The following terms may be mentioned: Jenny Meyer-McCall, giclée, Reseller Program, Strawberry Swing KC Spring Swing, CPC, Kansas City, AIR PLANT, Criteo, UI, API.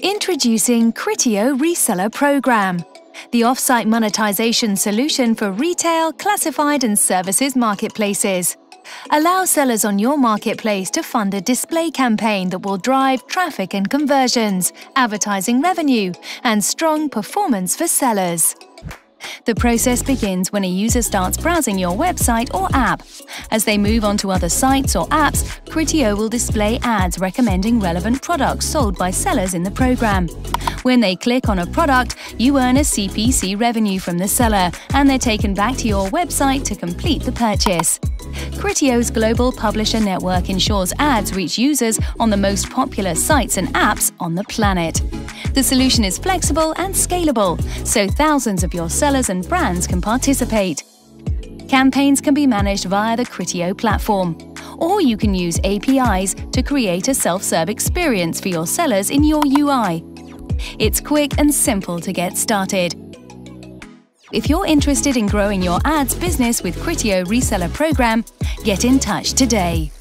Introducing Criteo Reseller Program, the off-site monetization solution for retail, classified and services marketplaces. Allow sellers on your marketplace to fund a display campaign that will drive traffic and conversions, advertising revenue, and strong performance for sellers. The process begins when a user starts browsing your website or app. As they move on to other sites or apps, Criteo will display ads recommending relevant products sold by sellers in the program. When they click on a product, you earn a CPC revenue from the seller, and they're taken back to your website to complete the purchase. Criteo's global publisher network ensures ads reach users on the most popular sites and apps on the planet. The solution is flexible and scalable, so thousands of your sellers and brands can participate. Campaigns can be managed via the Criteo platform, or you can use APIs to create a self-serve experience for your sellers in your UI. It's quick and simple to get started. If you're interested in growing your ads business with Criteo Reseller Program, get in touch today.